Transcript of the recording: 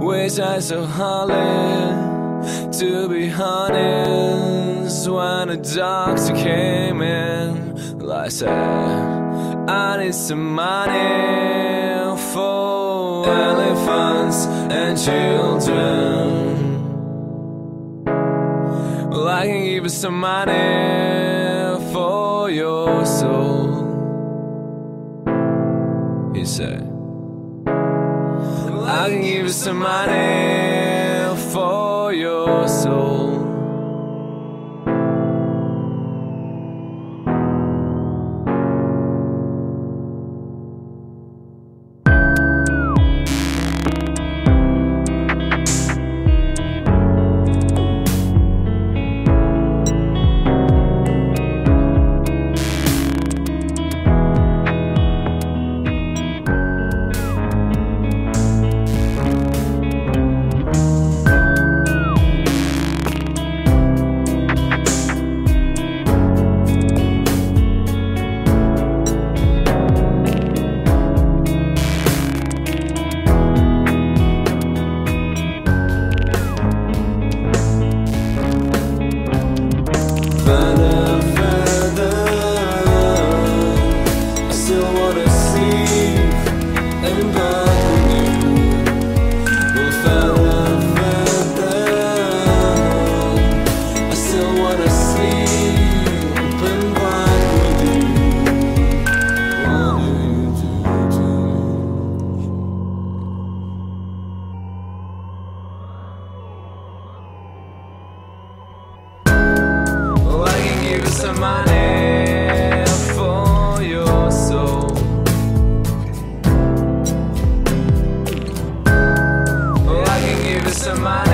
Wish I so hardly, to be honest. When the doctor came in, I said, I need some money for elephants and children. Well, I can give you some money for your soul, he said. I can give you some money for your soul. Some money for your soul. Oh, I can give you some money.